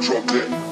drop dead.